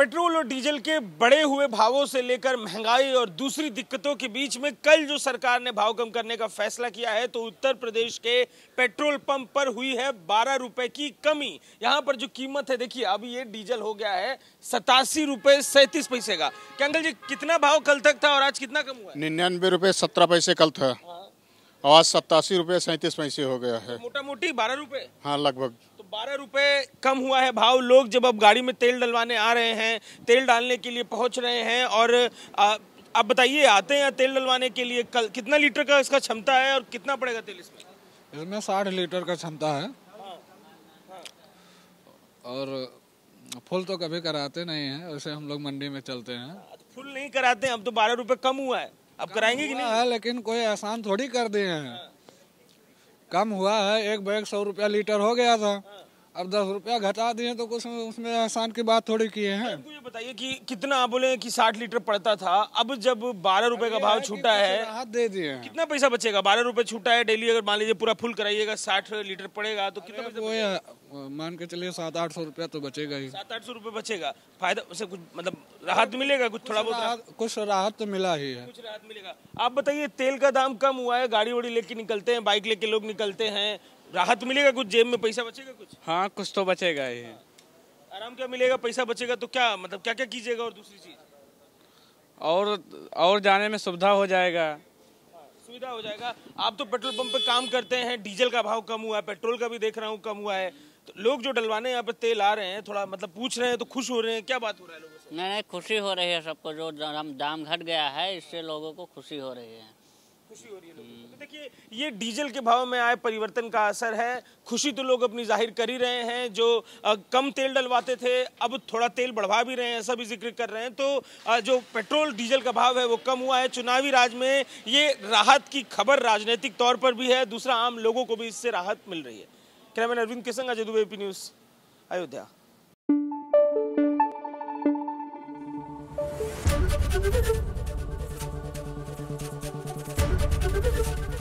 Petrol और diesel के बढ़े हुए भावों से लेकर महंगाई और दूसरी दिक्कतों के बीच में कल जो सरकार ने भाव कम करने का फैसला किया है तो उत्तर प्रदेश के पेट्रोल पंप पर हुई है 12 रुपए की कमी। यहाँ पर जो कीमत है देखिए, अब ये डीजल हो गया है 87 रुपए 37 पैसे का। क्या अंकल जी, कितना भाव कल तक था और आज कितना कम हुआ? 99 रुपए 17 पैसे कल था, आज 87 रुपए 37 पैसे हो गया है। मोटा मोटी 12 रुपए, हाँ लगभग 12 रुपए कम हुआ है भाव। लोग जब अब गाड़ी में तेल डलवाने आ रहे हैं, तेल डालने के लिए पहुंच रहे हैं, और आप बताइए आते हैं तेल डलवाने के लिए, कल कितना लीटर का इसका क्षमता है और कितना पड़ेगा तेल इसमें? इसमें 60 लीटर का क्षमता है। और फुल तो कभी कराते नहीं है, ऐसे हम लोग मंडी में चलते हैं, फुल नहीं कराते हैं। अब तो 12 रुपए कम हुआ है, अब कराएंगे कि नहीं? लेकिन कोई आसान थोड़ी कर दिए हैं, कम हुआ है। एक बैग 100 रुपया लीटर हो गया था, अब 10 रुपया घटा दिए तो कुछ उसमें एहसान की बात थोड़ी किए हैं। तो ये बताइए कि कितना, आप बोले कि 60 लीटर पड़ता था, अब जब 12 रुपए का भाव छूटा है, हाथ दे दिए, कितना पैसा बचेगा? 12 रुपए छूटा है डेली, अगर मान लीजिए पूरा फुल कराइएगा 60 लीटर पड़ेगा तो कितना पैसा? मान के चलिए 700-800 रुपया तो बचेगा ही, 700-800 रुपये बचेगा। फायदा उसे कुछ, मतलब राहत मिलेगा कुछ, थोड़ा बहुत कुछ राहत तो मिला ही है, कुछ राहत मिलेगा। आप बताइए, तेल का दाम कम हुआ है, गाड़ी वाड़ी लेके निकलते हैं, बाइक लेके लोग निकलते हैं, राहत मिलेगा कुछ, जेब में पैसा बचेगा कुछ? हाँ कुछ तो बचेगा ही, आराम क्या मिलेगा, पैसा बचेगा तो क्या मतलब क्या क्या कीजिएगा? और दूसरी चीज और जाने में सुविधा हो जाएगा, सुविधा हो जाएगा। आप तो पेट्रोल पंप पे काम करते हैं, डीजल का भाव कम हुआ है, पेट्रोल का भी देख रहा हूँ कम हुआ है, तो लोग जो डलवाने यहाँ पे तेल आ रहे हैं, थोड़ा मतलब पूछ रहे हैं तो खुश हो रहे हैं, क्या बात हो रहा है लोगों से? नहीं, खुशी हो रही है सबको, जो दाम घट गया है इससे लोगों को खुशी हो रही है, खुशी हो रही है लोगों को। तो देखिए, ये डीजल के भाव में आए परिवर्तन का असर है। खुशी तो लोग अपनी जाहिर कर ही रहे हैं, जो कम तेल डलवाते थे अब थोड़ा तेल बढ़वा भी रहे हैं, सभी जिक्र कर रहे हैं। तो जो पेट्रोल डीजल का भाव है वो कम हुआ है। चुनावी राज में ये राहत की खबर राजनीतिक तौर पर भी है, दूसरा आम लोगों को भी इससे राहत मिल रही है। कैमरामैन अरविंद के संग अजय, एबीपी न्यूज़, अयोध्या।